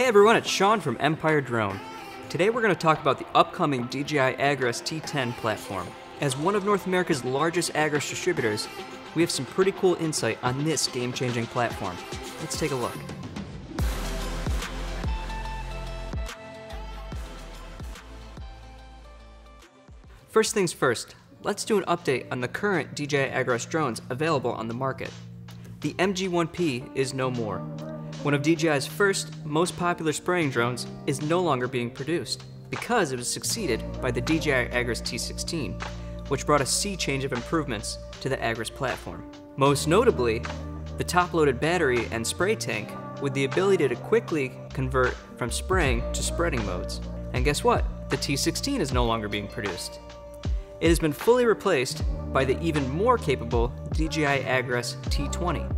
Hey everyone, it's Sean from Empire Drone. Today we're going to talk about the upcoming DJI Agras T10 platform. As one of North America's largest Agras distributors, we have some pretty cool insight on this game-changing platform. Let's take a look. First things first, let's do an update on the current DJI Agras drones available on the market. The MG1P is no more. One of DJI's first, most popular spraying drones is no longer being produced because it was succeeded by the DJI Agras T16, which brought a sea change of improvements to the Agras platform. Most notably, the top-loaded battery and spray tank with the ability to quickly convert from spraying to spreading modes. And guess what? The T16 is no longer being produced. It has been fully replaced by the even more capable DJI Agras T20.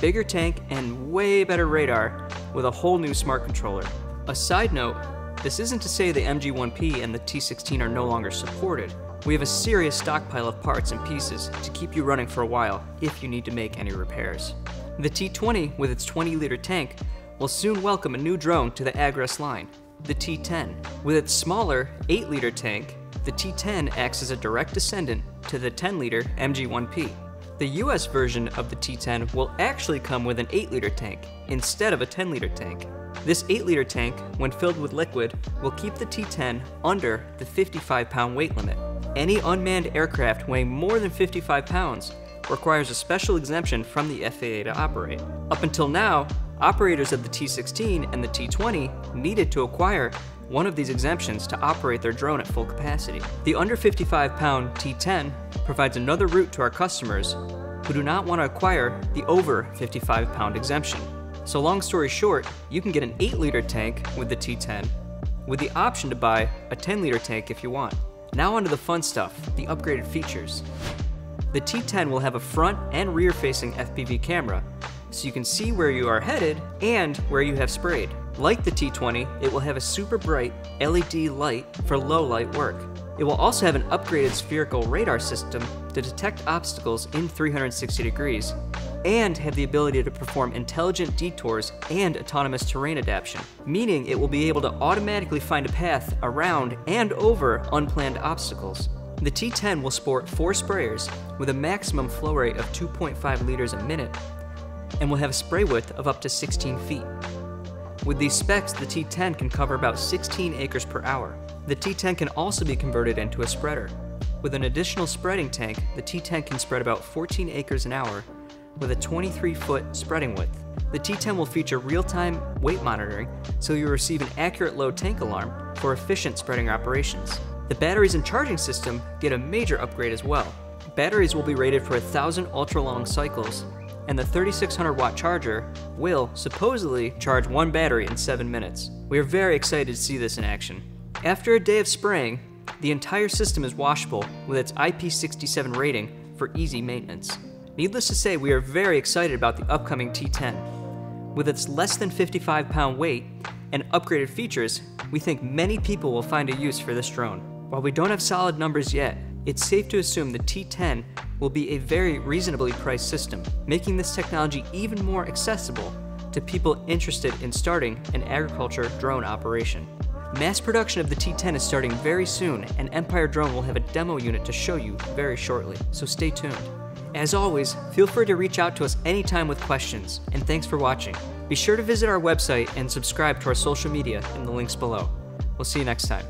Bigger tank and way better radar with a whole new smart controller. A side note, this isn't to say the MG1P and the T16 are no longer supported. We have a serious stockpile of parts and pieces to keep you running for a while if you need to make any repairs. The T20 with its 20-liter tank will soon welcome a new drone to the Agras line, the T10. With its smaller 8-liter tank, the T10 acts as a direct descendant to the 10-liter MG1P. The US version of the T10 will actually come with an 8-liter tank instead of a 10-liter tank. This 8-liter tank, when filled with liquid, will keep the T10 under the 55-pound weight limit. Any unmanned aircraft weighing more than 55 pounds requires a special exemption from the FAA to operate. Up until now, operators of the T16 and the T20 needed to acquire one of these exemptions to operate their drone at full capacity. The under 55-pound T10 provides another route to our customers who do not want to acquire the over 55-pound exemption. So long story short, you can get an 8-liter tank with the T10 with the option to buy a 10-liter tank if you want. Now onto the fun stuff, the upgraded features. The T10 will have a front and rear-facing FPV camera so you can see where you are headed and where you have sprayed. Like the T20, it will have a super bright LED light for low light work. It will also have an upgraded spherical radar system to detect obstacles in 360 degrees and have the ability to perform intelligent detours and autonomous terrain adaptation, meaning it will be able to automatically find a path around and over unplanned obstacles. The T10 will sport 4 sprayers with a maximum flow rate of 2.5 liters a minute and will have a spray width of up to 16 feet. With these specs, the T10 can cover about 16 acres per hour. The T10 can also be converted into a spreader. With an additional spreading tank, the T10 can spread about 14 acres an hour with a 23-foot spreading width. The T10 will feature real-time weight monitoring, so you'll receive an accurate low tank alarm for efficient spreading operations. The batteries and charging system get a major upgrade as well. Batteries will be rated for 1,000 ultra-long cycles, and the 3600-watt charger will supposedly charge one battery in 7 minutes. We are very excited to see this in action. After a day of spraying, the entire system is washable with its IP67 rating for easy maintenance. Needless to say, we are very excited about the upcoming T10. With its less than 55-pound weight and upgraded features, we think many people will find a use for this drone. While we don't have solid numbers yet, it's safe to assume the T10 will be a very reasonably priced system, making this technology even more accessible to people interested in starting an agriculture drone operation. Mass production of the T10 is starting very soon, and Empire Drone will have a demo unit to show you very shortly, so stay tuned. As always, feel free to reach out to us anytime with questions, and thanks for watching. Be sure to visit our website and subscribe to our social media in the links below. We'll see you next time.